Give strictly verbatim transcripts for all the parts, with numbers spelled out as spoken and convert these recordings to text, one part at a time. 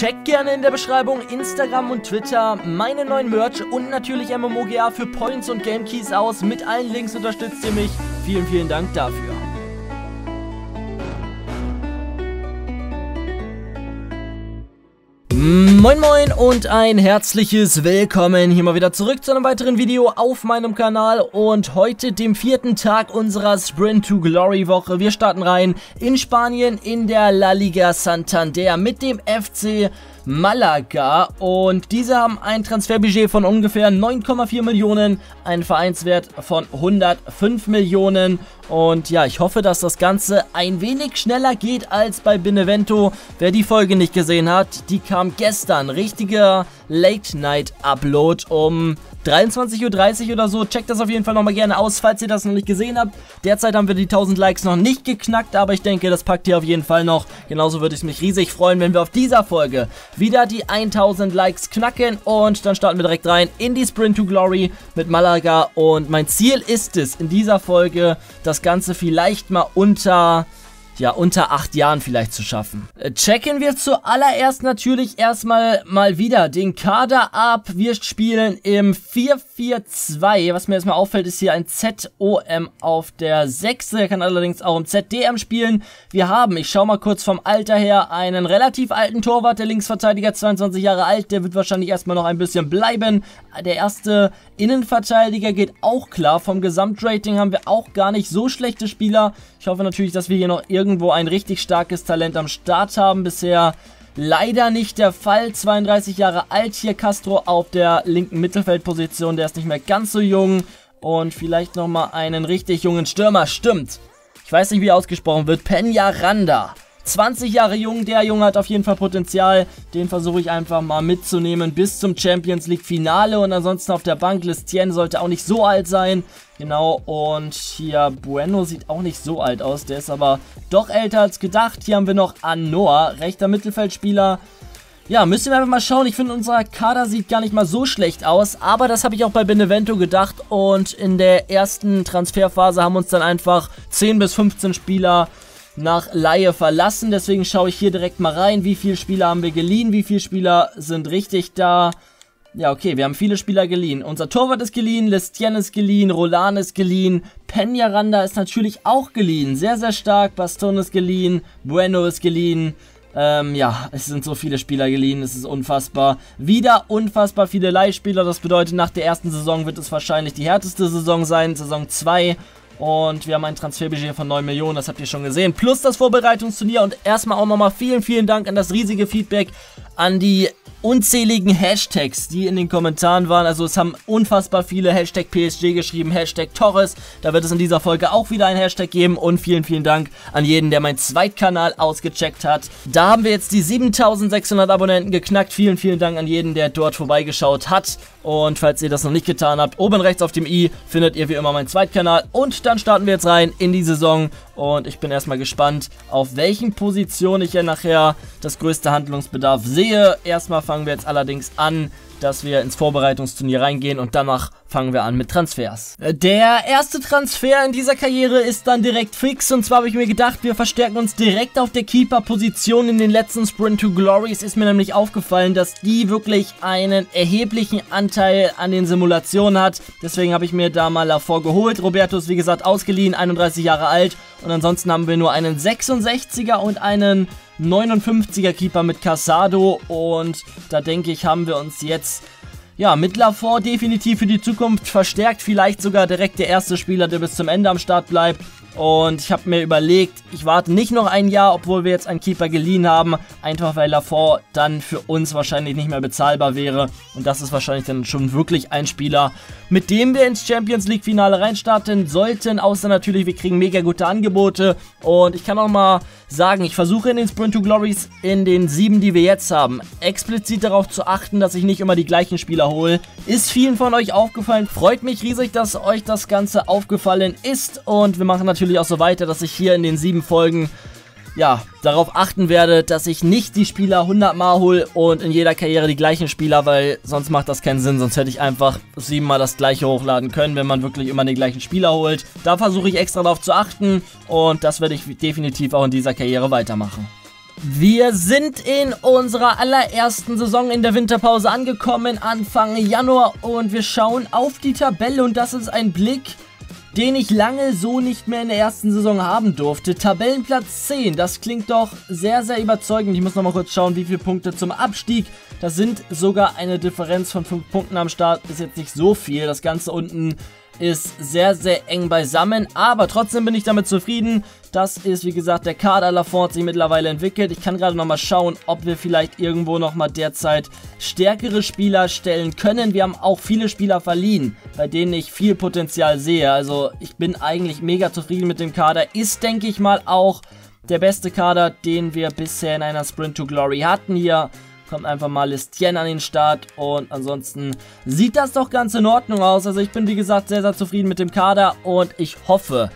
Checkt gerne in der Beschreibung Instagram und Twitter, meine neuen Merch und natürlich M M O G A für Points und Gamekeys aus. Mit allen Links unterstützt ihr mich. Vielen, vielen Dank dafür. Moin moin und ein herzliches Willkommen hier mal wieder zurück zu einem weiteren Video auf meinem Kanal und heute dem vierten Tag unserer Sprint to Glory Woche. Wir starten rein in Spanien in der La Liga Santander mit dem F C Malaga und diese haben ein Transferbudget von ungefähr neun Komma vier Millionen, einen Vereinswert von hundertfünf Millionen und ja, ich hoffe, dass das Ganze ein wenig schneller geht als bei Benevento. Wer die Folge nicht gesehen hat, die kam gestern, richtiger Late-Night-Upload um dreiundzwanzig Uhr dreißig oder so. Checkt das auf jeden Fall nochmal gerne aus, falls ihr das noch nicht gesehen habt. Derzeit haben wir die tausend Likes noch nicht geknackt, aber ich denke, das packt ihr auf jeden Fall noch. Genauso würde ich mich riesig freuen, wenn wir auf dieser Folge wieder die tausend Likes knacken. Und dann starten wir direkt rein in die Sprint to Glory mit Malaga. Und mein Ziel ist es, in dieser Folge das Ganze vielleicht mal unter... ja, unter acht Jahren vielleicht zu schaffen. Checken wir zuallererst natürlich erstmal mal wieder den Kader ab. Wir spielen im vier vier zwei. Was mir erstmal auffällt, ist hier ein Z O M auf der sechs. Er kann allerdings auch im Z D M spielen. Wir haben, ich schau mal kurz vom Alter her, einen relativ alten Torwart, der Linksverteidiger, zweiundzwanzig Jahre alt. Der wird wahrscheinlich erstmal noch ein bisschen bleiben. Der erste Innenverteidiger geht auch klar. Vom Gesamtrating haben wir auch gar nicht so schlechte Spieler. Ich hoffe natürlich, dass wir hier noch irgendwie wo ein richtig starkes Talent am Start haben. Bisher leider nicht der Fall. zweiunddreißig Jahre alt hier Castro auf der linken Mittelfeldposition. Der ist nicht mehr ganz so jung. Und vielleicht nochmal einen richtig jungen Stürmer. Stimmt. Ich weiß nicht, wie er ausgesprochen wird. Peña Randa. zwanzig Jahre jung. Der Junge hat auf jeden Fall Potenzial. Den versuche ich einfach mal mitzunehmen bis zum Champions League Finale. Und ansonsten auf der Bank. Lestienne sollte auch nicht so alt sein. Genau, und hier Bueno sieht auch nicht so alt aus, der ist aber doch älter als gedacht. Hier haben wir noch Anoa, rechter Mittelfeldspieler. Ja, müssen wir einfach mal schauen. Ich finde, unser Kader sieht gar nicht mal so schlecht aus. Aber das habe ich auch bei Benevento gedacht. Und in der ersten Transferphase haben uns dann einfach zehn bis fünfzehn Spieler nach Laie verlassen. Deswegen schaue ich hier direkt mal rein, wie viele Spieler haben wir geliehen, wie viele Spieler sind richtig da. Ja, okay, wir haben viele Spieler geliehen. Unser Torwart ist geliehen, Lestienne ist geliehen, Roland ist geliehen, Peña Randa ist natürlich auch geliehen. Sehr, sehr stark, Baston ist geliehen, Bueno ist geliehen. Ähm, ja, es sind so viele Spieler geliehen, es ist unfassbar. Wieder unfassbar viele Leihspieler, das bedeutet, nach der ersten Saison wird es wahrscheinlich die härteste Saison sein, Saison zwei. Und wir haben ein Transferbudget von neun Millionen, das habt ihr schon gesehen. Plus das Vorbereitungsturnier und erstmal auch nochmal vielen, vielen Dank an das riesige Feedback, an die unzähligen Hashtags, die in den Kommentaren waren. Also es haben unfassbar viele Hashtag P S G geschrieben, Hashtag Torres. Da wird es in dieser Folge auch wieder ein Hashtag geben. Und vielen, vielen Dank an jeden, der meinen Zweitkanal ausgecheckt hat. Da haben wir jetzt die siebentausendsechshundert Abonnenten geknackt. Vielen, vielen Dank an jeden, der dort vorbeigeschaut hat. Und falls ihr das noch nicht getan habt, oben rechts auf dem i findet ihr wie immer meinen Zweitkanal. Und dann starten wir jetzt rein in die Saison. Und ich bin erstmal gespannt, auf welchen Positionen ich ja nachher das größte Handlungsbedarf sehe. Erstmal fangen wir jetzt allerdings an, dass wir ins Vorbereitungsturnier reingehen und danach fangen wir an mit Transfers. Der erste Transfer in dieser Karriere ist dann direkt fix und zwar habe ich mir gedacht, wir verstärken uns direkt auf der Keeper-Position. In den letzten Sprint to Glories ist mir nämlich aufgefallen, dass die wirklich einen erheblichen Anteil an den Simulationen hat. Deswegen habe ich mir da mal LaFont geholt. Roberto ist wie gesagt ausgeliehen, einunddreißig Jahre alt und ansonsten haben wir nur einen sechsundsechziger und einen neunundfünfziger Keeper mit Casado und da denke ich, haben wir uns jetzt ja mit LaFont definitiv für die Zukunft verstärkt, vielleicht sogar direkt der erste Spieler, der bis zum Ende am Start bleibt. Und ich habe mir überlegt, ich warte nicht noch ein Jahr, obwohl wir jetzt einen Keeper geliehen haben, einfach weil LaFont dann für uns wahrscheinlich nicht mehr bezahlbar wäre. Und das ist wahrscheinlich dann schon wirklich ein Spieler, mit dem wir ins Champions League Finale reinstarten sollten, außer natürlich, wir kriegen mega gute Angebote. Und ich kann auch mal sagen, ich versuche in den Sprint to Glories, in den sieben, die wir jetzt haben, explizit darauf zu achten, dass ich nicht immer die gleichen Spieler hole. Ist vielen von euch aufgefallen, freut mich riesig, dass euch das Ganze aufgefallen ist und wir machen natürlich Natürlich auch so weiter, dass ich hier in den sieben Folgen ja darauf achten werde, dass ich nicht die Spieler hundert Mal hole und in jeder Karriere die gleichen Spieler, weil sonst macht das keinen Sinn, sonst hätte ich einfach siebenmal das gleiche hochladen können, wenn man wirklich immer den gleichen Spieler holt. Da versuche ich extra darauf zu achten und das werde ich definitiv auch in dieser Karriere weitermachen. Wir sind in unserer allerersten Saison in der Winterpause angekommen, Anfang Januar, und wir schauen auf die Tabelle, und das ist ein Blick, den ich lange so nicht mehr in der ersten Saison haben durfte. Tabellenplatz zehn, das klingt doch sehr, sehr überzeugend. Ich muss nochmal kurz schauen, wie viele Punkte zum Abstieg. Das sind sogar eine Differenz von fünf Punkten am Start, ist jetzt nicht so viel. Das Ganze unten ist sehr, sehr eng beisammen, aber trotzdem bin ich damit zufrieden. Das ist, wie gesagt, der Kader. LaFont sich mittlerweile entwickelt. Ich kann gerade nochmal schauen, ob wir vielleicht irgendwo nochmal derzeit stärkere Spieler stellen können. Wir haben auch viele Spieler verliehen, bei denen ich viel Potenzial sehe. Also ich bin eigentlich mega zufrieden mit dem Kader. Ist, denke ich mal, auch der beste Kader, den wir bisher in einer Sprint to Glory hatten hier. Kommt einfach mal Lestienne an den Start, und ansonsten sieht das doch ganz in Ordnung aus. Also ich bin, wie gesagt, sehr, sehr zufrieden mit dem Kader, und ich hoffe,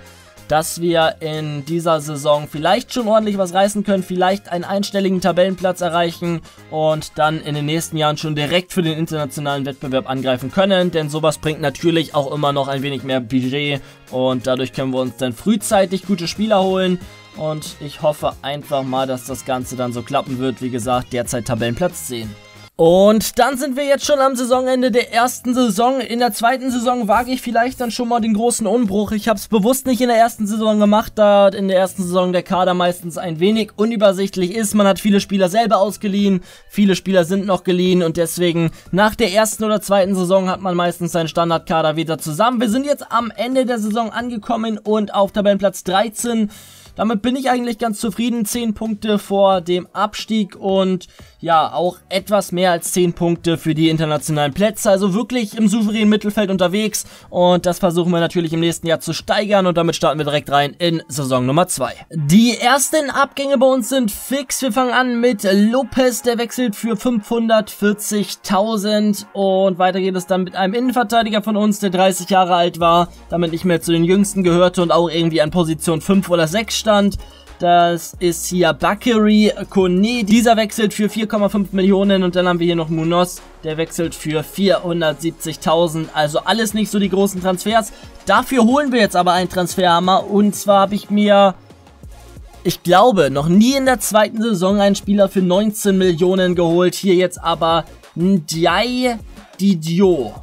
dass wir in dieser Saison vielleicht schon ordentlich was reißen können, vielleicht einen einstelligen Tabellenplatz erreichen und dann in den nächsten Jahren schon direkt für den internationalen Wettbewerb angreifen können, denn sowas bringt natürlich auch immer noch ein wenig mehr Budget, und dadurch können wir uns dann frühzeitig gute Spieler holen. Und ich hoffe einfach mal, dass das Ganze dann so klappen wird. Wie gesagt, derzeit Tabellenplatz zehn. Und dann sind wir jetzt schon am Saisonende der ersten Saison. In der zweiten Saison wage ich vielleicht dann schon mal den großen Umbruch. Ich habe es bewusst nicht in der ersten Saison gemacht, da in der ersten Saison der Kader meistens ein wenig unübersichtlich ist. Man hat viele Spieler selber ausgeliehen, viele Spieler sind noch geliehen, und deswegen nach der ersten oder zweiten Saison hat man meistens seinen Standardkader wieder zusammen. Wir sind jetzt am Ende der Saison angekommen und auf Tabellenplatz dreizehn. Damit bin ich eigentlich ganz zufrieden, zehn Punkte vor dem Abstieg und ja, auch etwas mehr als zehn Punkte für die internationalen Plätze, also wirklich im souveränen Mittelfeld unterwegs, und das versuchen wir natürlich im nächsten Jahr zu steigern, und damit starten wir direkt rein in Saison Nummer zwei. Die ersten Abgänge bei uns sind fix. Wir fangen an mit Lopez, der wechselt für fünfhundertvierzigtausend, und weiter geht es dann mit einem Innenverteidiger von uns, der dreißig Jahre alt war, damit nicht mehr zu den Jüngsten gehörte und auch irgendwie an Position fünf oder sechs stand. Das ist hier Bakary Koné. Dieser wechselt für vier Komma fünf Millionen, und dann haben wir hier noch Munoz, der wechselt für vierhundertsiebzigtausend. Also alles nicht so die großen Transfers. Dafür holen wir jetzt aber einen Transferhammer, und zwar habe ich mir, ich glaube, noch nie in der zweiten Saison einen Spieler für neunzehn Millionen geholt. Hier jetzt aber Ndiaye Diadio.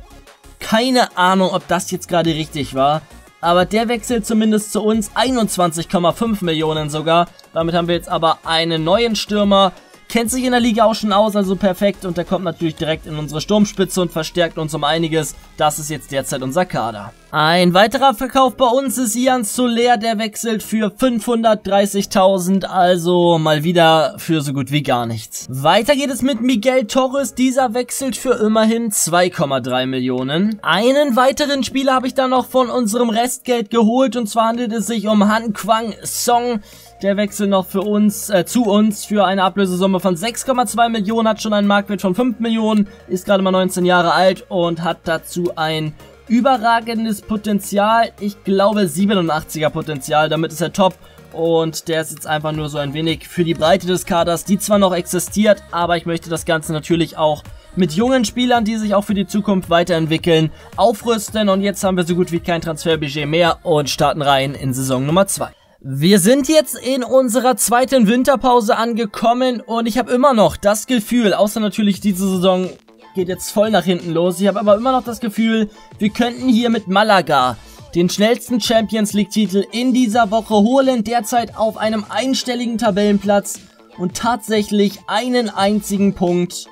Keine Ahnung, ob das jetzt gerade richtig war. Aber der wechselt zumindest zu uns, einundzwanzig Komma fünf Millionen sogar. Damit haben wir jetzt aber einen neuen Stürmer. Kennt sich in der Liga auch schon aus, also perfekt. Und der kommt natürlich direkt in unsere Sturmspitze und verstärkt uns um einiges. Das ist jetzt derzeit unser Kader. Ein weiterer Verkauf bei uns ist Ian Soler. Der wechselt für fünfhundertdreißigtausend, also mal wieder für so gut wie gar nichts. Weiter geht es mit Miguel Torres. Dieser wechselt für immerhin zwei Komma drei Millionen. Einen weiteren Spieler habe ich dann noch von unserem Restgeld geholt, und zwar handelt es sich um Han Kwang Song. Der Wechsel noch für uns, äh, zu uns für eine Ablösesumme von sechs Komma zwei Millionen, hat schon einen Marktwert von fünf Millionen, ist gerade mal neunzehn Jahre alt und hat dazu ein überragendes Potenzial. Ich glaube siebenundachtziger Potenzial, damit ist er top, und der ist jetzt einfach nur so ein wenig für die Breite des Kaders, die zwar noch existiert, aber ich möchte das Ganze natürlich auch mit jungen Spielern, die sich auch für die Zukunft weiterentwickeln, aufrüsten, und jetzt haben wir so gut wie kein Transferbudget mehr und starten rein in Saison Nummer zwei. Wir sind jetzt in unserer zweiten Winterpause angekommen, und ich habe immer noch das Gefühl, außer natürlich diese Saison geht jetzt voll nach hinten los, ich habe aber immer noch das Gefühl, wir könnten hier mit Malaga den schnellsten Champions League Titel in dieser Woche holen, derzeit auf einem einstelligen Tabellenplatz und tatsächlich einen einzigen Punkt,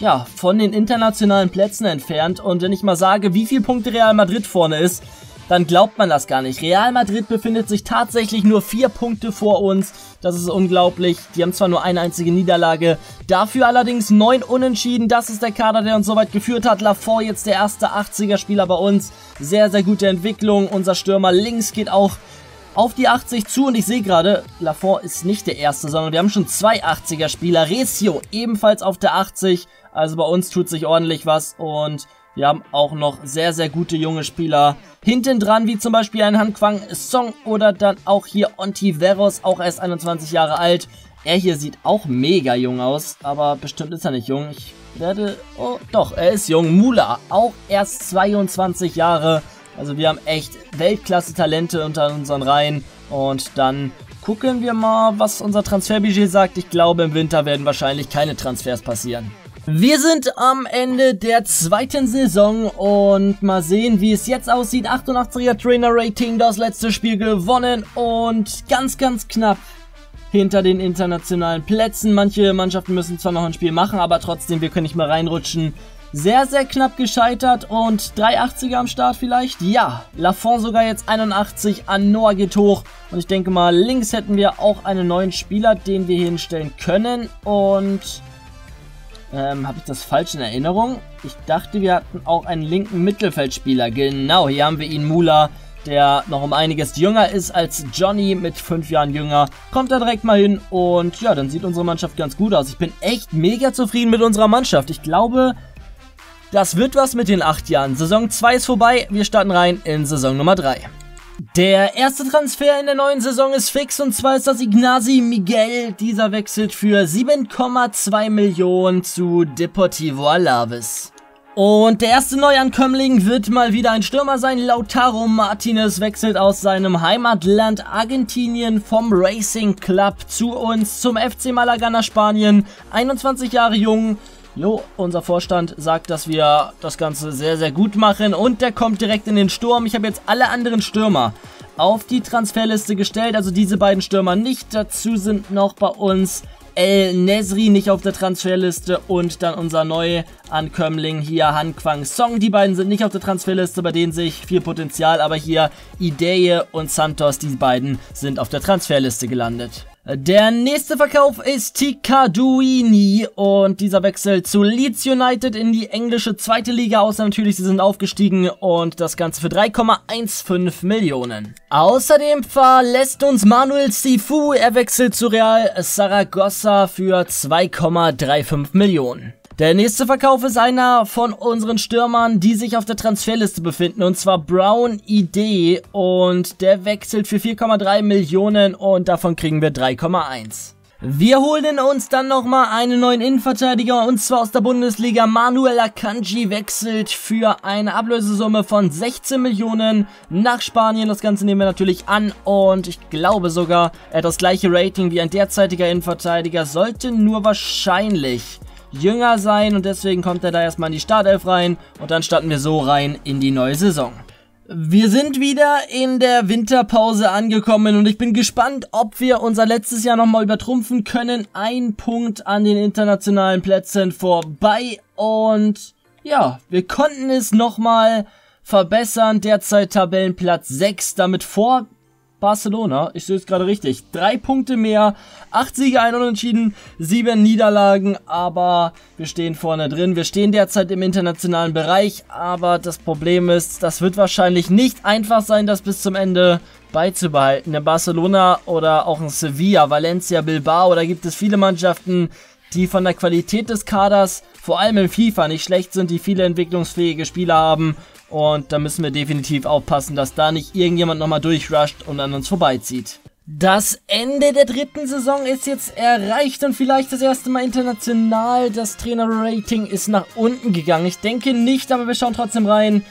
ja, von den internationalen Plätzen entfernt. Und wenn ich mal sage, wie viele Punkte Real Madrid vorne ist, dann glaubt man das gar nicht. Real Madrid befindet sich tatsächlich nur vier Punkte vor uns. Das ist unglaublich. Die haben zwar nur eine einzige Niederlage, dafür allerdings neun Unentschieden. Das ist der Kader, der uns soweit geführt hat. LaFont jetzt der erste achtziger-Spieler bei uns. Sehr, sehr gute Entwicklung. Unser Stürmer links geht auch auf die achtzig zu, und ich sehe gerade, LaFont ist nicht der erste, sondern wir haben schon zwei achtziger-Spieler. Recio ebenfalls auf der achtzig. Also bei uns tut sich ordentlich was, und wir haben auch noch sehr, sehr gute junge Spieler hinten dran, wie zum Beispiel ein Han Kwang Song oder dann auch hier Ontiveros, auch erst einundzwanzig Jahre alt. Er hier sieht auch mega jung aus, aber bestimmt ist er nicht jung. Ich werde... Oh, doch, er ist jung. Mula, auch erst zweiundzwanzig Jahre. Also wir haben echt Weltklasse-Talente unter unseren Reihen. Und dann Gucken wir mal, was unser Transferbudget sagt. Ich glaube, im Winter werden wahrscheinlich keine Transfers passieren. Wir sind am Ende der zweiten Saison und mal sehen, wie es jetzt aussieht. achtundachtziger Trainer-Rating, das letzte Spiel gewonnen und ganz, ganz knapp hinter den internationalen Plätzen. Manche Mannschaften müssen zwar noch ein Spiel machen, aber trotzdem, wir können nicht mehr reinrutschen. Sehr, sehr knapp gescheitert und drei Komma achtziger am Start vielleicht? Ja, LaFont sogar jetzt einundachtzig, Anoa geht hoch und ich denke mal, links hätten wir auch einen neuen Spieler, den wir hier hinstellen können und... Ähm, habe ich das falsch in Erinnerung? Ich dachte, wir hatten auch einen linken Mittelfeldspieler. Genau, hier haben wir ihn, Mula, der noch um einiges jünger ist als Johnny, mit fünf Jahren jünger. Kommt da direkt mal hin und ja, dann sieht unsere Mannschaft ganz gut aus. Ich bin echt mega zufrieden mit unserer Mannschaft. Ich glaube... Das wird was mit den acht Jahren. Saison zwei ist vorbei, wir starten rein in Saison Nummer drei. Der erste Transfer in der neuen Saison ist fix und zwar ist das Ignasi Miguel. Dieser wechselt für sieben Komma zwei Millionen zu Deportivo Alaves. Und der erste Neuankömmling wird mal wieder ein Stürmer sein. Lautaro Martinez wechselt aus seinem Heimatland Argentinien vom Racing Club zu uns, zum F C Malaga nach Spanien. einundzwanzig Jahre jung. Jo, unser Vorstand sagt, dass wir das Ganze sehr, sehr gut machen und der kommt direkt in den Sturm. Ich habe jetzt alle anderen Stürmer auf die Transferliste gestellt, also diese beiden Stürmer nicht. Dazu sind noch bei uns El Nesri nicht auf der Transferliste und dann unser Neuankömmling hier, Han Kwang Song. Die beiden sind nicht auf der Transferliste, bei denen sehe ich viel Potenzial, aber hier Ndiaye und Santos, die beiden sind auf der Transferliste gelandet. Der nächste Verkauf ist Tikaduini und dieser Wechsel zu Leeds United in die englische zweite Liga, außer natürlich, sie sind aufgestiegen und das Ganze für drei Komma fünfzehn Millionen. Außerdem verlässt uns Manuel Sifu, er wechselt zu Real Saragossa für zwei Komma fünfunddreißig Millionen. Der nächste Verkauf ist einer von unseren Stürmern, die sich auf der Transferliste befinden, und zwar Brown I D und der wechselt für vier Komma drei Millionen und davon kriegen wir drei Komma eins. Wir holen uns dann nochmal einen neuen Innenverteidiger und zwar aus der Bundesliga. Manuel Akanji wechselt für eine Ablösesumme von sechzehn Millionen nach Spanien. Das Ganze nehmen wir natürlich an und ich glaube sogar, er hat das gleiche Rating wie ein derzeitiger Innenverteidiger, sollte nur wahrscheinlich jünger sein und deswegen kommt er da erstmal in die Startelf rein und dann starten wir so rein in die neue Saison. Wir sind wieder in der Winterpause angekommen und ich bin gespannt, ob wir unser letztes Jahr nochmal übertrumpfen können. Ein Punkt an den internationalen Plätzen vorbei und ja, wir konnten es nochmal verbessern. Derzeit Tabellenplatz sechs, damit vor Barcelona, ich sehe es gerade richtig, drei Punkte mehr, acht Siege, ein Unentschieden, sieben Niederlagen, aber wir stehen vorne drin, wir stehen derzeit im internationalen Bereich, aber das Problem ist, das wird wahrscheinlich nicht einfach sein, das bis zum Ende beizubehalten. In Barcelona oder auch in Sevilla, Valencia, Bilbao, da gibt es viele Mannschaften, die von der Qualität des Kaders, vor allem in FIFA, nicht schlecht sind, die viele entwicklungsfähige Spieler haben. Und da müssen wir definitiv aufpassen, dass da nicht irgendjemand nochmal durchrusht und an uns vorbeizieht. Das Ende der dritten Saison ist jetzt erreicht und vielleicht das erste Mal international. Das Trainer-Rating ist nach unten gegangen. Ich denke nicht, aber wir schauen trotzdem rein.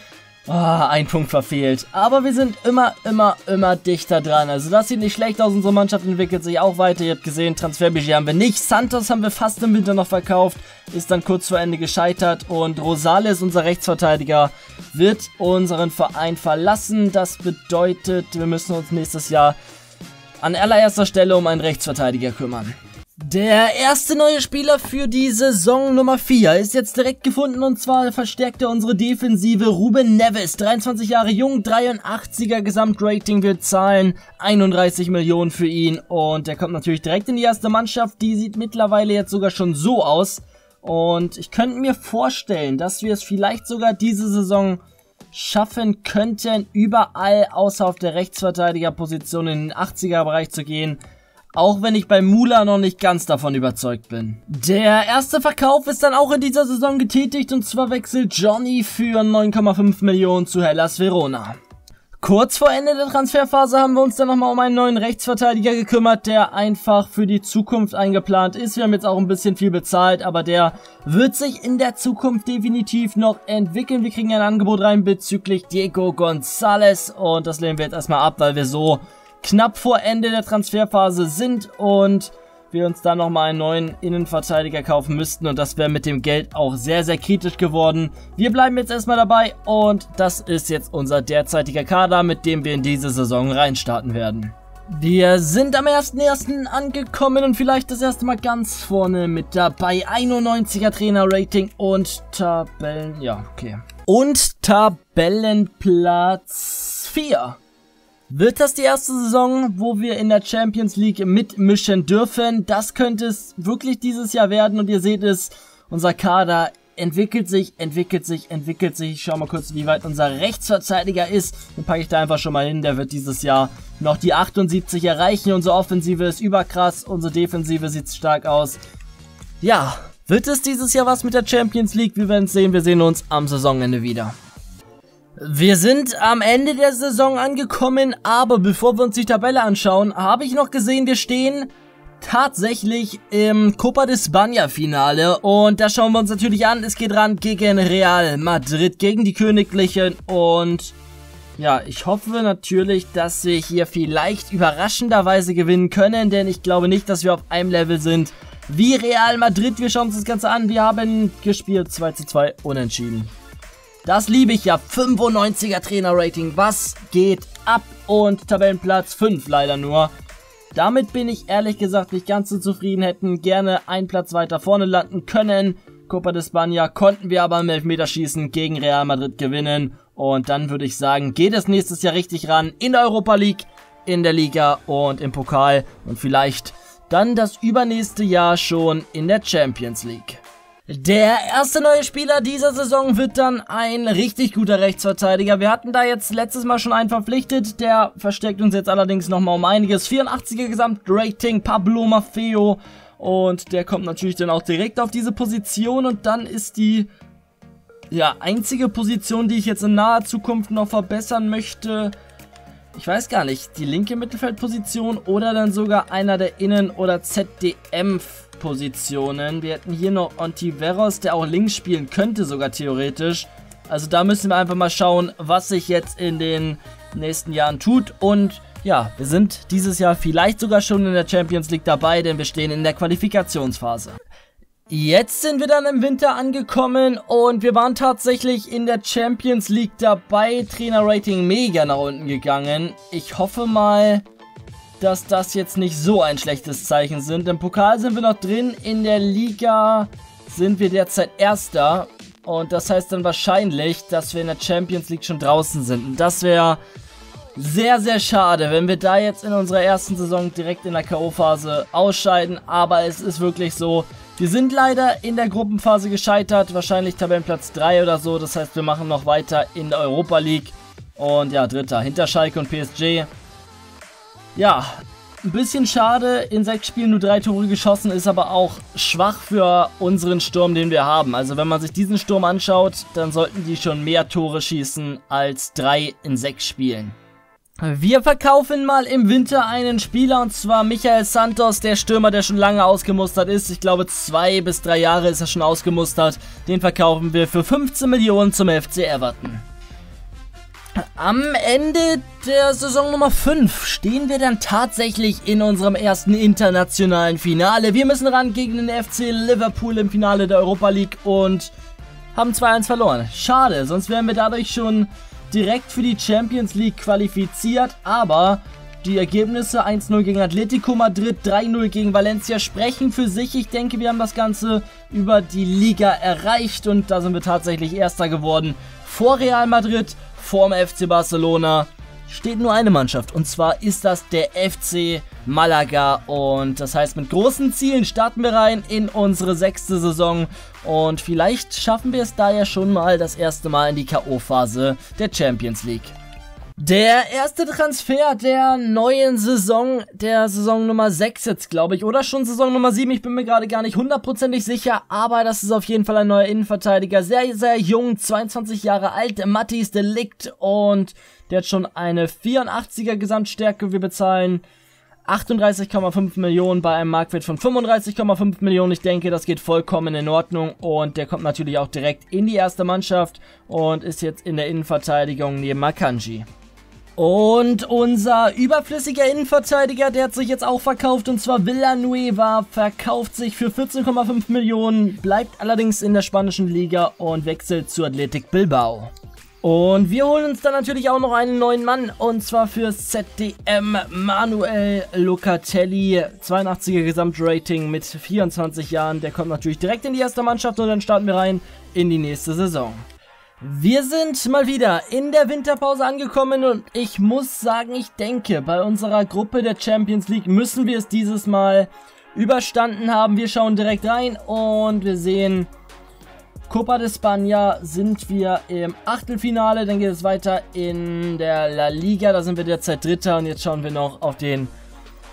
Oh, ein Punkt verfehlt. Aber wir sind immer, immer, immer dichter dran. Also das sieht nicht schlecht aus. Unsere Mannschaft entwickelt sich auch weiter. Ihr habt gesehen, Transferbudget haben wir nicht. Santos haben wir fast im Winter noch verkauft. Ist dann kurz vor Ende gescheitert. Und Rosales, unser Rechtsverteidiger, wird unseren Verein verlassen. Das bedeutet, wir müssen uns nächstes Jahr an allererster Stelle um einen Rechtsverteidiger kümmern. Der erste neue Spieler für die Saison Nummer vier ist jetzt direkt gefunden und zwar verstärkt er unsere Defensive. Rúben Neves, dreiundzwanzig Jahre jung, dreiundachtziger Gesamtrating, wir zahlen einunddreißig Millionen für ihn und der kommt natürlich direkt in die erste Mannschaft, die sieht mittlerweile jetzt sogar schon so aus und ich könnte mir vorstellen, dass wir es vielleicht sogar diese Saison schaffen könnten, überall außer auf der Rechtsverteidigerposition in den achtziger Bereich zu gehen. Auch wenn ich bei Mula noch nicht ganz davon überzeugt bin. Der erste Verkauf ist dann auch in dieser Saison getätigt und zwar wechselt Johnny für neun Komma fünf Millionen zu Hellas Verona. Kurz vor Ende der Transferphase haben wir uns dann nochmal um einen neuen Rechtsverteidiger gekümmert, der einfach für die Zukunft eingeplant ist. Wir haben jetzt auch ein bisschen viel bezahlt, aber der wird sich in der Zukunft definitiv noch entwickeln. Wir kriegen ein Angebot rein bezüglich Diego González und das lehnen wir jetzt erstmal ab, weil wir so knapp vor Ende der Transferphase sind und wir uns da nochmal einen neuen Innenverteidiger kaufen müssten und das wäre mit dem Geld auch sehr, sehr kritisch geworden. Wir bleiben jetzt erstmal dabei und das ist jetzt unser derzeitiger Kader, mit dem wir in diese Saison reinstarten werden. Wir sind am ersten ersten angekommen und vielleicht das erste Mal ganz vorne mit dabei. einundneunziger Trainer-Rating und Tabellen... ja, okay. Und Tabellenplatz vier. Wird das die erste Saison, wo wir in der Champions League mitmischen dürfen? Das könnte es wirklich dieses Jahr werden und ihr seht es, unser Kader entwickelt sich, entwickelt sich, entwickelt sich. Ich schau mal kurz, wie weit unser Rechtsverteidiger ist. Den packe ich da einfach schon mal hin. Der wird dieses Jahr noch die achtundsiebzig erreichen. Unsere Offensive ist überkrass. Unsere Defensive sieht stark aus. Ja, wird es dieses Jahr was mit der Champions League? Wir werden es sehen. Wir sehen uns am Saisonende wieder. Wir sind am Ende der Saison angekommen, aber bevor wir uns die Tabelle anschauen, habe ich noch gesehen, wir stehen tatsächlich im Copa de España Finale und da schauen wir uns natürlich an, es geht ran gegen Real Madrid, gegen die Königlichen und ja, ich hoffe natürlich, dass wir hier vielleicht überraschenderweise gewinnen können, denn ich glaube nicht, dass wir auf einem Level sind wie Real Madrid. Wir schauen uns das Ganze an, wir haben gespielt zwei zu zwei unentschieden. Das liebe ich ja, fünfundneunziger Trainer-Rating, was geht ab und Tabellenplatz fünf leider nur. Damit bin ich ehrlich gesagt nicht ganz so zufrieden, hätten gerne einen Platz weiter vorne landen können. Copa de España konnten wir aber im Elfmeterschießen gegen Real Madrid gewinnen. Und dann würde ich sagen, geht es nächstes Jahr richtig ran in der Europa League, in der Liga und im Pokal. Und vielleicht dann das übernächste Jahr schon in der Champions League. Der erste neue Spieler dieser Saison wird dann ein richtig guter Rechtsverteidiger. Wir hatten da jetzt letztes Mal schon einen verpflichtet, der verstärkt uns jetzt allerdings nochmal um einiges. vierundachtziger Gesamtrating, Pablo Maffeo und der kommt natürlich dann auch direkt auf diese Position und dann ist die ja, einzige Position, die ich jetzt in naher Zukunft noch verbessern möchte, ich weiß gar nicht, die linke Mittelfeldposition oder dann sogar einer der Innen- oder Z D M Positionen. Wir hätten hier noch Ontiveros, der auch links spielen könnte, sogar theoretisch. Also da müssen wir einfach mal schauen, was sich jetzt in den nächsten Jahren tut. Und ja, wir sind dieses Jahr vielleicht sogar schon in der Champions League dabei, denn wir stehen in der Qualifikationsphase. Jetzt sind wir dann im Winter angekommen und wir waren tatsächlich in der Champions League dabei. Trainer-Rating mega nach unten gegangen. Ich hoffe mal, dass das jetzt nicht so ein schlechtes Zeichen sind. Im Pokal sind wir noch drin, in der Liga sind wir derzeit Erster und das heißt dann wahrscheinlich, dass wir in der Champions League schon draußen sind und das wäre sehr, sehr schade, wenn wir da jetzt in unserer ersten Saison direkt in der K O-Phase ausscheiden, aber es ist wirklich so, wir sind leider in der Gruppenphase gescheitert, wahrscheinlich Tabellenplatz drei oder so, das heißt wir machen noch weiter in der Europa League und ja, Dritter, hinter Schalke und P S G. Ja, ein bisschen schade, in sechs Spielen nur drei Tore geschossen, ist aber auch schwach für unseren Sturm, den wir haben. Also wenn man sich diesen Sturm anschaut, dann sollten die schon mehr Tore schießen als drei in sechs Spielen. Wir verkaufen mal im Winter einen Spieler und zwar Michael Santos, der Stürmer, der schon lange ausgemustert ist. Ich glaube zwei bis drei Jahre ist er schon ausgemustert. Den verkaufen wir für fünfzehn Millionen zum F C Everton. Am Ende der Saison Nummer fünf stehen wir dann tatsächlich in unserem ersten internationalen Finale. Wir müssen ran gegen den F C Liverpool im Finale der Europa League und haben zwei eins verloren. Schade, sonst wären wir dadurch schon direkt für die Champions League qualifiziert, aber die Ergebnisse eins null gegen Atletico Madrid, drei null gegen Valencia sprechen für sich. Ich denke, wir haben das Ganze über die Liga erreicht und da sind wir tatsächlich Erster geworden vor Real Madrid. Vorm F C Barcelona steht nur eine Mannschaft und zwar ist das der F C Malaga und das heißt mit großen Zielen starten wir rein in unsere sechste Saison und vielleicht schaffen wir es da ja schon mal das erste Mal in die K O-Phase der Champions League. Der erste Transfer der neuen Saison, der Saison Nummer sechs jetzt glaube ich, oder schon Saison Nummer sieben, ich bin mir gerade gar nicht hundertprozentig sicher, aber das ist auf jeden Fall ein neuer Innenverteidiger, sehr, sehr jung, zweiundzwanzig Jahre alt, Mathis de Ligt und der hat schon eine vierundachtziger Gesamtstärke, wir bezahlen achtunddreißig Komma fünf Millionen bei einem Marktwert von fünfunddreißig Komma fünf Millionen. Ich denke, das geht vollkommen in Ordnung und der kommt natürlich auch direkt in die erste Mannschaft und ist jetzt in der Innenverteidigung neben Akanji. Und unser überflüssiger Innenverteidiger, der hat sich jetzt auch verkauft, und zwar Villanueva, verkauft sich für vierzehn Komma fünf Millionen, bleibt allerdings in der spanischen Liga und wechselt zu Athletic Bilbao. Und wir holen uns dann natürlich auch noch einen neuen Mann, und zwar für Z D M Manuel Locatelli, zweiundachtziger Gesamtrating mit vierundzwanzig Jahren, der kommt natürlich direkt in die erste Mannschaft und dann starten wir rein in die nächste Saison. Wir sind mal wieder in der Winterpause angekommen und ich muss sagen, ich denke, bei unserer Gruppe der Champions League müssen wir es dieses Mal überstanden haben. Wir schauen direkt rein und wir sehen, Copa de España sind wir im Achtelfinale, dann geht es weiter in der La Liga, da sind wir derzeit Dritter und jetzt schauen wir noch auf den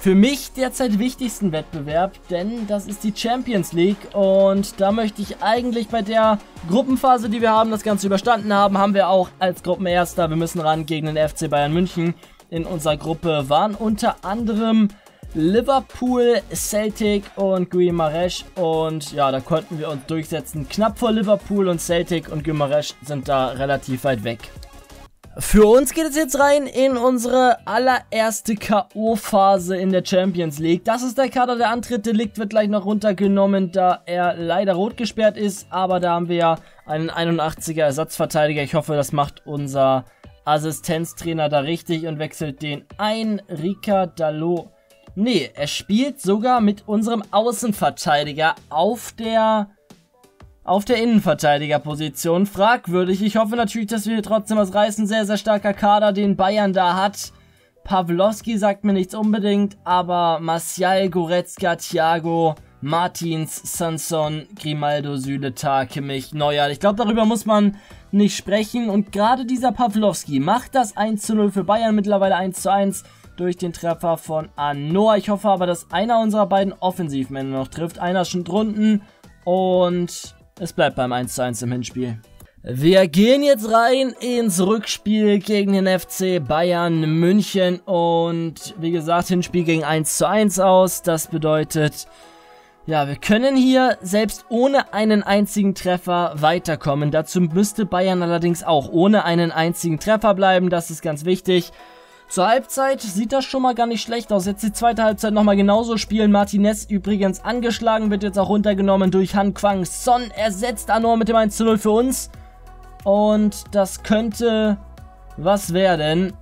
für mich derzeit wichtigsten Wettbewerb, denn das ist die Champions League und da möchte ich eigentlich bei der Gruppenphase, die wir haben, das Ganze überstanden haben, haben wir auch als Gruppenerster, wir müssen ran gegen den F C Bayern München. In unserer Gruppe waren unter anderem Liverpool, Celtic und Guimarães und ja, da konnten wir uns durchsetzen, knapp vor Liverpool, und Celtic und Guimarães sind da relativ weit weg. Für uns geht es jetzt rein in unsere allererste K O-Phase in der Champions League. Das ist der Kader, der antritt. Delikt wird gleich noch runtergenommen, da er leider rot gesperrt ist. Aber da haben wir ja einen einundachtziger Ersatzverteidiger. Ich hoffe, das macht unser Assistenztrainer da richtig und wechselt den ein. Rika Dalot. Nee, er spielt sogar mit unserem Außenverteidiger auf der... Auf der Innenverteidigerposition, fragwürdig. Ich hoffe natürlich, dass wir trotzdem was reißen. Sehr, sehr starker Kader, den Bayern da hat. Pawlowski sagt mir nichts unbedingt, aber Martial, Goretzka, Thiago, Martins, Sanson, Grimaldo, Süle, Kimmich, Neuer. Ich glaube, darüber muss man nicht sprechen. Und gerade dieser Pawlowski macht das eins zu null für Bayern, mittlerweile eins zu eins durch den Treffer von Anoa. Ich hoffe aber, dass einer unserer beiden Offensivmänner noch trifft. Einer schon drunten und... Es bleibt beim eins zu eins im Hinspiel. Wir gehen jetzt rein ins Rückspiel gegen den F C Bayern München. Und wie gesagt, Hinspiel ging eins zu eins aus. Das bedeutet, ja, wir können hier selbst ohne einen einzigen Treffer weiterkommen. Dazu müsste Bayern allerdings auch ohne einen einzigen Treffer bleiben. Das ist ganz wichtig. Zur Halbzeit sieht das schon mal gar nicht schlecht aus. Jetzt die zweite Halbzeit nochmal genauso spielen. Martinez übrigens angeschlagen, wird jetzt auch runtergenommen durch Han Kwang Song. Ersetzt Anoa mit dem eins zu null für uns. Und das könnte was werden.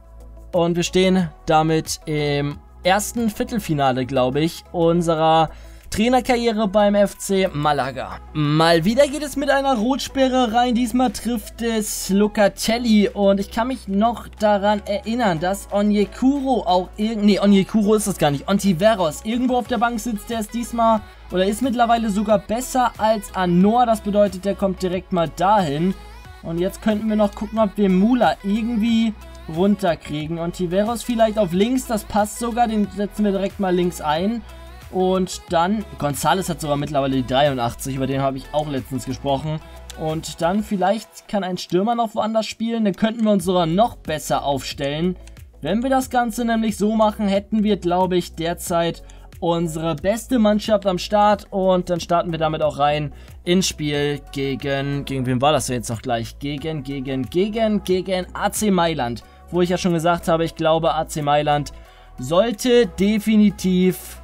Und wir stehen damit im ersten Viertelfinale, glaube ich, unserer Trainerkarriere beim F C Malaga. Mal wieder geht es mit einer Rotsperre rein. Diesmal trifft es Locatelli. Und ich kann mich noch daran erinnern, dass Onyekuro auch irgend... Nee, Onyekuro ist das gar nicht. Ontiveros irgendwo auf der Bank sitzt. Der ist diesmal... Oder ist mittlerweile sogar besser als Anoa. Das bedeutet, der kommt direkt mal dahin. Und jetzt könnten wir noch gucken, ob wir Mula irgendwie runterkriegen. Ontiveros vielleicht auf links. Das passt sogar. Den setzen wir direkt mal links ein. Und dann, González hat sogar mittlerweile die dreiundachtzig, über den habe ich auch letztens gesprochen. Und dann vielleicht kann ein Stürmer noch woanders spielen, dann könnten wir uns sogar noch besser aufstellen. Wenn wir das Ganze nämlich so machen, hätten wir, glaube ich, derzeit unsere beste Mannschaft am Start. Und dann starten wir damit auch rein ins Spiel gegen, gegen wen war das denn jetzt noch gleich? Gegen, gegen, gegen, gegen A C Mailand. Wo ich ja schon gesagt habe, ich glaube, A C Mailand sollte definitiv...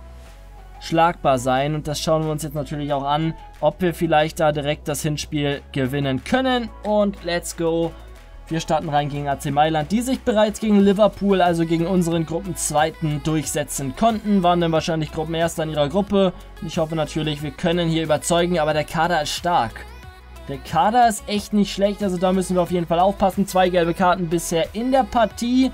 schlagbar sein, und das schauen wir uns jetzt natürlich auch an, ob wir vielleicht da direkt das Hinspiel gewinnen können. Und let's go, wir starten rein gegen A C Mailand, die sich bereits gegen Liverpool, also gegen unseren Gruppenzweiten, durchsetzen konnten, waren dann wahrscheinlich Gruppenerster in ihrer Gruppe. Ich hoffe natürlich, wir können hier überzeugen, aber der Kader ist stark. Der Kader ist echt nicht schlecht, also da müssen wir auf jeden Fall aufpassen. Zwei gelbe Karten bisher in der Partie.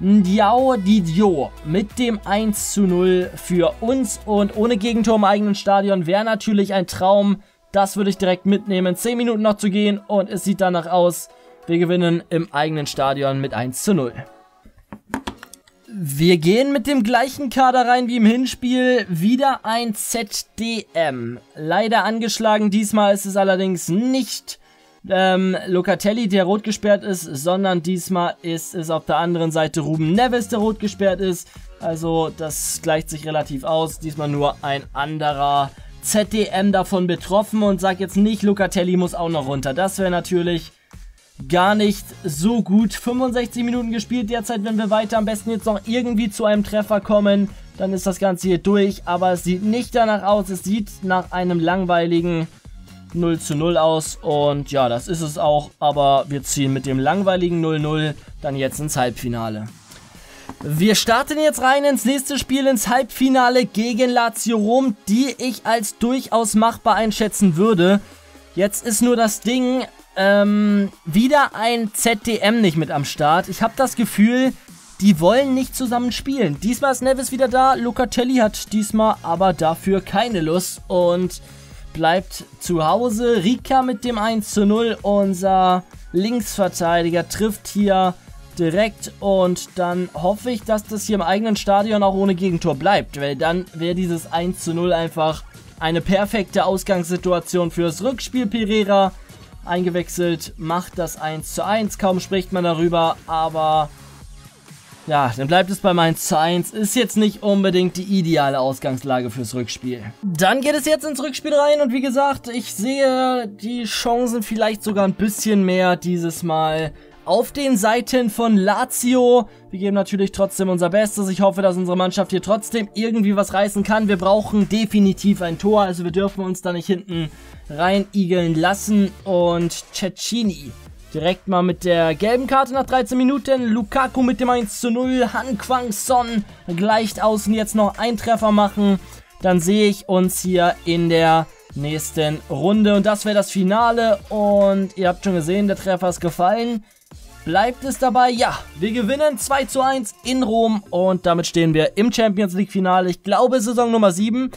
Ndiaye Diadio mit dem eins zu null für uns und ohne Gegentor im eigenen Stadion wäre natürlich ein Traum. Das würde ich direkt mitnehmen. zehn Minuten noch zu gehen und es sieht danach aus, wir gewinnen im eigenen Stadion mit eins zu null. Wir gehen mit dem gleichen Kader rein wie im Hinspiel. Wieder ein Z D M. Leider angeschlagen, diesmal ist es allerdings nicht... Ähm, Locatelli, der rot gesperrt ist, sondern diesmal ist es auf der anderen Seite Rúben Neves, der rot gesperrt ist. Also das gleicht sich relativ aus. Diesmal nur ein anderer Z D M davon betroffen, und sag jetzt nicht, Locatelli muss auch noch runter. Das wäre natürlich gar nicht so gut. fünfundsechzig Minuten gespielt derzeit, wenn wir weiter am besten jetzt noch irgendwie zu einem Treffer kommen, dann ist das Ganze hier durch, aber es sieht nicht danach aus, es sieht nach einem langweiligen null zu null aus und ja, das ist es auch, aber wir ziehen mit dem langweiligen null null dann jetzt ins Halbfinale. Wir starten jetzt rein ins nächste Spiel, ins Halbfinale gegen Lazio Rom, die ich als durchaus machbar einschätzen würde. Jetzt ist nur das Ding, ähm, wieder ein Z D M nicht mit am Start. Ich habe das Gefühl, die wollen nicht zusammen spielen. Diesmal ist Neves wieder da, Locatelli hat diesmal aber dafür keine Lust und bleibt zu Hause. Rika mit dem eins zu null, unser Linksverteidiger trifft hier direkt und dann hoffe ich, dass das hier im eigenen Stadion auch ohne Gegentor bleibt, weil dann wäre dieses eins zu null einfach eine perfekte Ausgangssituation fürs Rückspiel. Pereira eingewechselt, macht das eins zu eins, kaum spricht man darüber, aber ja, dann bleibt es beim eins zu eins, ist jetzt nicht unbedingt die ideale Ausgangslage fürs Rückspiel. Dann geht es jetzt ins Rückspiel rein und wie gesagt, ich sehe die Chancen vielleicht sogar ein bisschen mehr dieses Mal auf den Seiten von Lazio. Wir geben natürlich trotzdem unser Bestes. Ich hoffe, dass unsere Mannschaft hier trotzdem irgendwie was reißen kann. Wir brauchen definitiv ein Tor, also wir dürfen uns da nicht hinten reinigeln lassen. Und Cecchini direkt mal mit der gelben Karte nach dreizehn Minuten. Lukaku mit dem eins zu null. Han Kwang Song gleicht außen jetzt noch einen Treffer machen. Dann sehe ich uns hier in der nächsten Runde. Und das wäre das Finale. Und ihr habt schon gesehen, der Treffer ist gefallen. Bleibt es dabei? Ja, wir gewinnen zwei zu eins in Rom und damit stehen wir im Champions League Finale. Ich glaube Saison Nummer sieben.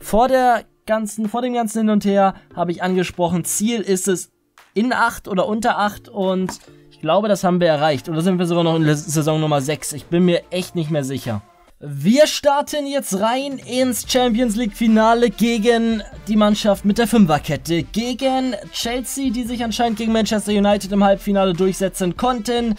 Vor der ganzen, vor dem ganzen Hin und Her habe ich angesprochen, Ziel ist es in acht oder unter acht und ich glaube, das haben wir erreicht. Oder sind wir sogar noch in Saison Nummer sechs? Ich bin mir echt nicht mehr sicher. Wir starten jetzt rein ins Champions League Finale gegen die Mannschaft mit der Fünferkette. Gegen Chelsea, die sich anscheinend gegen Manchester United im Halbfinale durchsetzen konnten.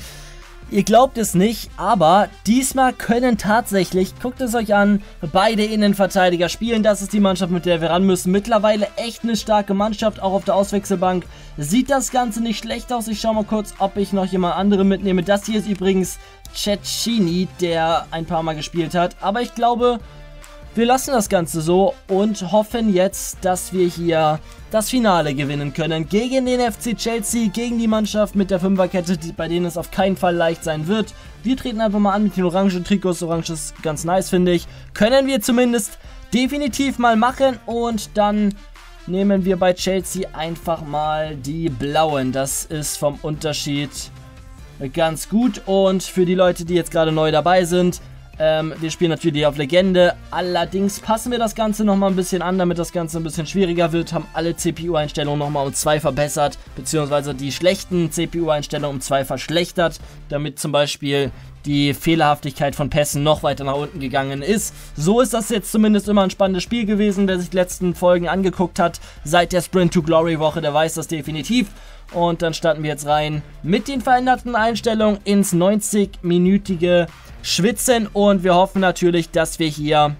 Ihr glaubt es nicht, aber diesmal können tatsächlich, guckt es euch an, beide Innenverteidiger spielen. Das ist die Mannschaft, mit der wir ran müssen. Mittlerweile echt eine starke Mannschaft, auch auf der Auswechselbank. Sieht das Ganze nicht schlecht aus. Ich schaue mal kurz, ob ich noch jemand anderen mitnehme. Das hier ist übrigens Cecchini, der ein paar Mal gespielt hat, aber ich glaube, wir lassen das Ganze so und hoffen jetzt, dass wir hier das Finale gewinnen können gegen den F C Chelsea, gegen die Mannschaft mit der Fünferkette, bei denen es auf keinen Fall leicht sein wird. Wir treten einfach mal an mit den orangen Trikots, orange ist ganz nice, finde ich, können wir zumindest definitiv mal machen und dann nehmen wir bei Chelsea einfach mal die blauen, das ist vom Unterschied ganz gut und für die Leute, die jetzt gerade neu dabei sind, ähm, wir spielen natürlich auf Legende, allerdings passen wir das Ganze nochmal ein bisschen an, damit das Ganze ein bisschen schwieriger wird, haben alle C P U-Einstellungen nochmal um zwei verbessert, beziehungsweise die schlechten C P U-Einstellungen um zwei verschlechtert, damit zum Beispiel die Fehlerhaftigkeit von Pässen noch weiter nach unten gegangen ist. So ist das jetzt zumindest immer ein spannendes Spiel gewesen, wer sich die letzten Folgen angeguckt hat, seit der Sprint to Glory Woche, der weiß das definitiv. Und dann starten wir jetzt rein mit den veränderten Einstellungen ins neunzig-minütige Schwitzen. Und wir hoffen natürlich, dass wir hier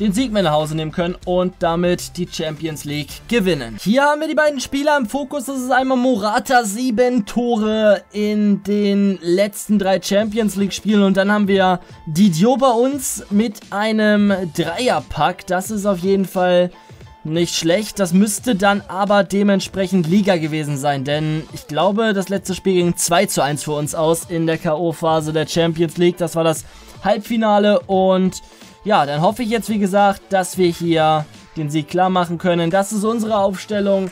den Sieg mit nach Hause nehmen können und damit die Champions League gewinnen. Hier haben wir die beiden Spieler im Fokus. Das ist einmal Morata, sieben Tore in den letzten drei Champions League Spielen. Und dann haben wir Didio bei uns mit einem Dreierpack. Das ist auf jeden Fall nicht schlecht, das müsste dann aber dementsprechend Liga gewesen sein, denn ich glaube, das letzte Spiel ging zwei zu eins für uns aus in der K O-Phase der Champions League, das war das Halbfinale und ja, dann hoffe ich jetzt, wie gesagt, dass wir hier den Sieg klar machen können. Das ist unsere Aufstellung,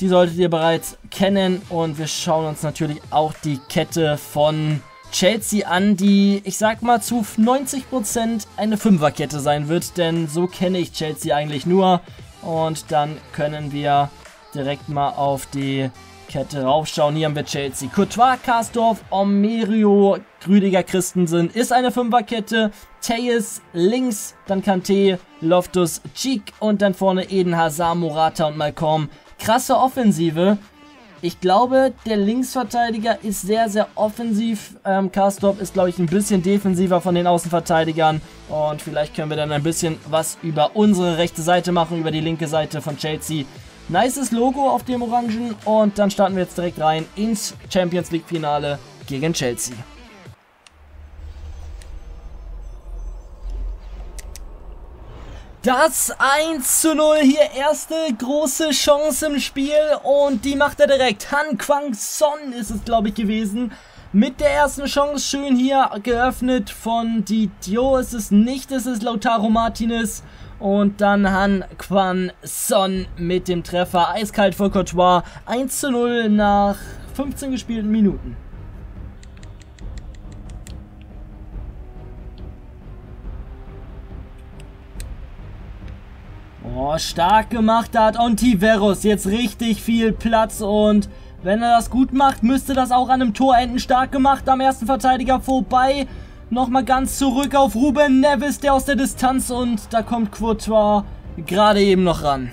die solltet ihr bereits kennen und wir schauen uns natürlich auch die Kette von Chelsea an, die, ich sag mal, zu neunzig Prozent eine Fünferkette sein wird, denn so kenne ich Chelsea eigentlich nur. Und dann können wir direkt mal auf die Kette raufschauen. Hier haben wir Chelsea. Courtois, Karsdorf, Omerio, Rüdiger Christensen ist eine Fünferkette. Tejes links, dann Kanté, Loftus, Cheek und dann vorne Eden Hazard, Morata und Malcolm. Krasse Offensive. Ich glaube, der Linksverteidiger ist sehr, sehr offensiv. Ähm, Karsdorp ist, glaube ich, ein bisschen defensiver von den Außenverteidigern. Und vielleicht können wir dann ein bisschen was über unsere rechte Seite machen, über die linke Seite von Chelsea. Nices Logo auf dem Orangen und dann starten wir jetzt direkt rein ins Champions League Finale gegen Chelsea. Das eins zu null, hier erste große Chance im Spiel und die macht er direkt. Han Kwang Song ist es, glaube ich, gewesen. Mit der ersten Chance schön hier geöffnet von Diadio. Es ist nicht, es ist Lautaro Martinez. Und dann Han Kwang Song mit dem Treffer. Eiskalt vor Courtois. eins zu null nach fünfzehn gespielten Minuten. Oh, stark gemacht, da hat Ontiveros jetzt richtig viel Platz und wenn er das gut macht, müsste das auch an einem Tor enden. Stark gemacht, am ersten Verteidiger vorbei, nochmal ganz zurück auf Rúben Neves, der aus der Distanz und da kommt Courtois gerade eben noch ran.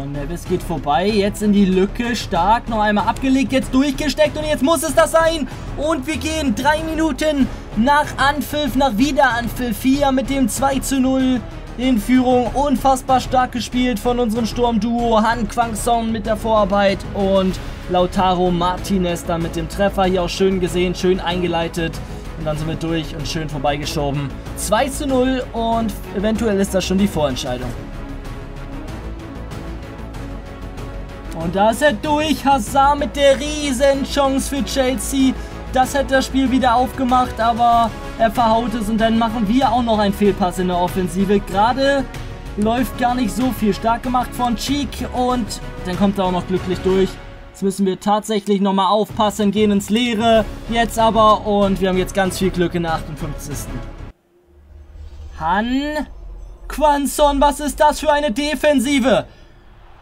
Oh, Neves geht vorbei, jetzt in die Lücke, stark, noch einmal abgelegt, jetzt durchgesteckt und jetzt muss es das sein und wir gehen drei Minuten nach Anpfiff, nach Wiederanpfiff vier mit dem zwei zu null in Führung. Unfassbar stark gespielt von unserem Sturmduo. Han Kwang Song mit der Vorarbeit und Lautaro Martinez dann mit dem Treffer. Hier auch schön gesehen, schön eingeleitet. Und dann sind wir durch und schön vorbeigeschoben. zwei zu null und eventuell ist das schon die Vorentscheidung. Und da ist er durch. Hazard mit der riesen Chance für Chelsea. Das hätte das Spiel wieder aufgemacht, aber er verhaut es und dann machen wir auch noch einen Fehlpass in der Offensive. Gerade läuft gar nicht so viel. Stark gemacht von Cheek und dann kommt er auch noch glücklich durch. Jetzt müssen wir tatsächlich nochmal aufpassen, gehen ins Leere. Jetzt aber und wir haben jetzt ganz viel Glück in der achtundfünfzigsten Han Kwang Song, was ist das für eine Defensive?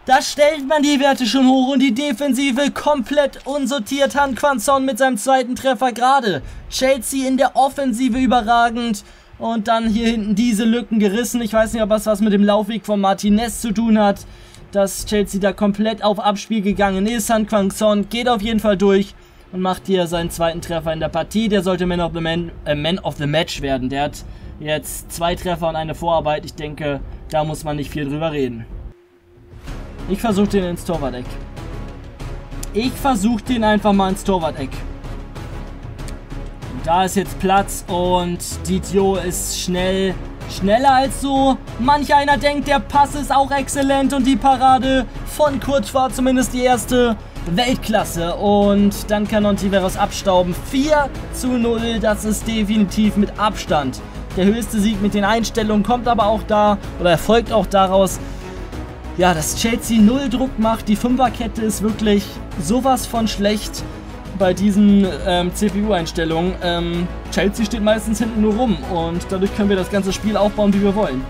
Da stellt man die Werte schon hoch und die Defensive komplett unsortiert. Han Kwang Song mit seinem zweiten Treffer gerade. Chelsea in der Offensive überragend. Und dann hier hinten diese Lücken gerissen. Ich weiß nicht, ob das was mit dem Laufweg von Martinez zu tun hat. Dass Chelsea da komplett auf Abspiel gegangen ist. Han Kwang Song geht auf jeden Fall durch und macht hier seinen zweiten Treffer in der Partie. Der sollte Man of the, Man, äh, Man of the Match werden. Der hat jetzt zwei Treffer und eine Vorarbeit. Ich denke, da muss man nicht viel drüber reden. Ich versuche den ins Torwart-Eck. Ich versuche den einfach mal ins Torwart-Eck. Da ist jetzt Platz und Diadio ist schnell. Schneller als so manch einer denkt. Der Pass ist auch exzellent und die Parade von Courtois zumindest die erste Weltklasse. Und dann kann Ontiveros abstauben. vier zu null, das ist definitiv mit Abstand der höchste Sieg mit den Einstellungen. Kommt aber auch da oder erfolgt auch daraus, ja, dass Chelsea null Druck macht. Die Fünferkette ist wirklich sowas von schlecht bei diesen ähm, C P U-Einstellungen. Ähm, Chelsea steht meistens hinten nur rum und dadurch können wir das ganze Spiel aufbauen, wie wir wollen.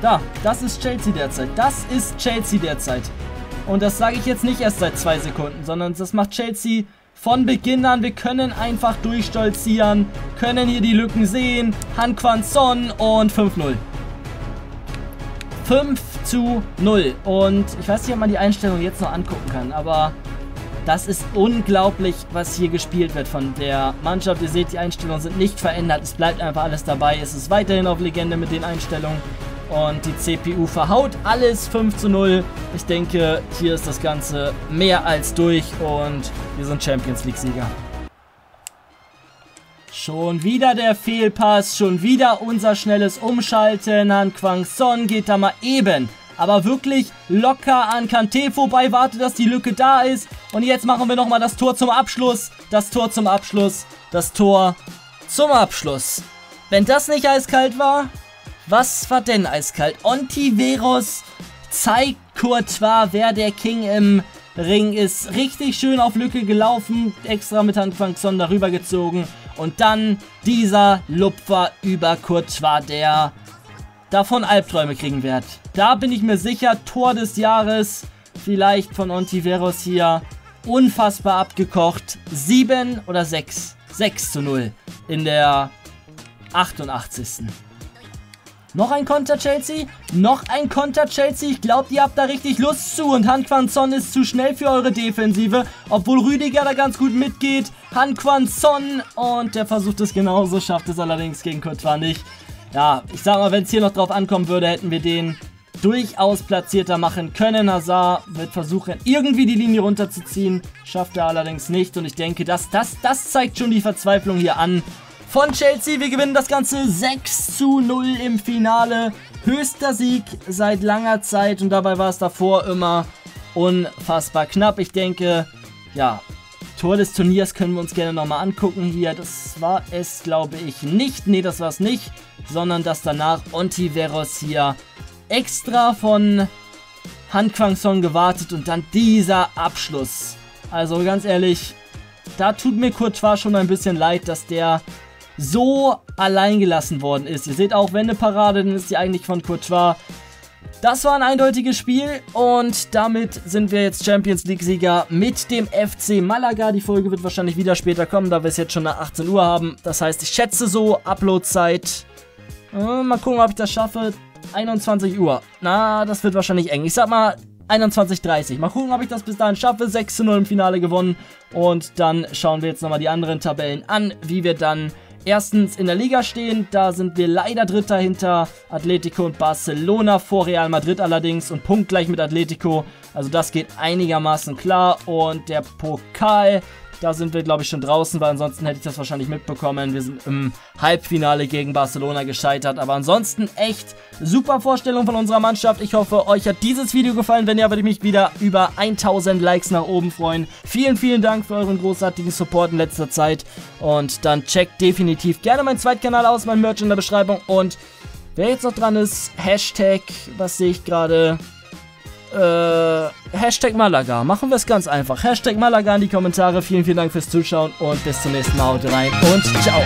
Da, das ist Chelsea derzeit. Das ist Chelsea derzeit. Und das sage ich jetzt nicht erst seit zwei Sekunden, sondern das macht Chelsea von Beginn an. Wir können einfach durchstolzieren, können hier die Lücken sehen. Han Kwang Song und fünf zu null. fünf zu null und ich weiß nicht, ob man die Einstellung jetzt noch angucken kann, aber das ist unglaublich, was hier gespielt wird von der Mannschaft. Ihr seht, die Einstellungen sind nicht verändert, es bleibt einfach alles dabei, es ist weiterhin auf Legende mit den Einstellungen und die C P U verhaut alles. Fünf zu null, ich denke, hier ist das Ganze mehr als durch und wir sind Champions League Sieger. Schon wieder der Fehlpass, schon wieder unser schnelles Umschalten. Han Kwang Song geht da mal eben, aber wirklich locker an Kanté vorbei, wartet, dass die Lücke da ist. Und jetzt machen wir nochmal das Tor zum Abschluss, das Tor zum Abschluss, das Tor zum Abschluss. Wenn das nicht eiskalt war, was war denn eiskalt? Ontiveros zeigt Courtois, wer der King im Ring ist. Richtig schön auf Lücke gelaufen, extra mit Han Kwang Song darüber gezogen. Und dann dieser Lupfer über Courtois, der davon Albträume kriegen wird. Da bin ich mir sicher, Tor des Jahres, vielleicht von Ontiveros hier. Unfassbar abgekocht. sieben oder sechs? sechs zu null in der achtundachtzigsten Noch ein Konter Chelsea, noch ein Konter Chelsea, ich glaube, ihr habt da richtig Lust zu und Han Kwang Song ist zu schnell für eure Defensive, obwohl Rüdiger da ganz gut mitgeht. Han Kwang Song und der versucht es genauso, schafft es allerdings gegen Courtois nicht. Ja, ich sag mal, wenn es hier noch drauf ankommen würde, hätten wir den durchaus platzierter machen können. Hazard wird versuchen, irgendwie die Linie runterzuziehen. Schafft er allerdings nicht. Und ich denke, das, das, das zeigt schon die Verzweiflung hier an von Chelsea. Wir gewinnen das Ganze sechs zu null im Finale. Höchster Sieg seit langer Zeit. Und dabei war es davor immer unfassbar knapp. Ich denke, ja, Tor des Turniers können wir uns gerne nochmal angucken hier. Das war es, glaube ich, nicht. Nee, das war es nicht. Sondern dass danach Ontiveros hier extra von Han Kwang Song gewartet und dann dieser Abschluss. Also ganz ehrlich, da tut mir Courtois schon ein bisschen leid, dass der so allein gelassen worden ist. Ihr seht auch, wenn eine Parade, dann ist die eigentlich von Courtois. Das war ein eindeutiges Spiel und damit sind wir jetzt Champions League-Sieger mit dem F C Malaga. Die Folge wird wahrscheinlich wieder später kommen, da wir es jetzt schon nach achtzehn Uhr haben. Das heißt, ich schätze so, Upload-Zeit. Äh, mal gucken, ob ich das schaffe. einundzwanzig Uhr. Na, das wird wahrscheinlich eng. Ich sag mal einundzwanzig Uhr dreißig. Mal gucken, ob ich das bis dahin schaffe. sechs zu null im Finale gewonnen. Und dann schauen wir jetzt nochmal die anderen Tabellen an, wie wir dann erstens in der Liga stehen. Da sind wir leider Dritter hinter Atletico und Barcelona, vor Real Madrid allerdings und punktgleich mit Atletico. Also das geht einigermaßen klar. Und der Pokal, da sind wir, glaube ich, schon draußen, weil ansonsten hätte ich das wahrscheinlich mitbekommen. Wir sind im Halbfinale gegen Barcelona gescheitert. Aber ansonsten echt super Vorstellung von unserer Mannschaft. Ich hoffe, euch hat dieses Video gefallen. Wenn ja, würde ich mich wieder über tausend Likes nach oben freuen. Vielen, vielen Dank für euren großartigen Support in letzter Zeit. Und dann checkt definitiv gerne meinen Zweitkanal aus, mein Merch in der Beschreibung. Und wer jetzt noch dran ist, Hashtag, was sehe ich gerade... Äh, Hashtag Malaga. Machen wir es ganz einfach. Hashtag Malaga in die Kommentare. Vielen, vielen Dank fürs Zuschauen und bis zum nächsten Mal. Haut rein und ciao.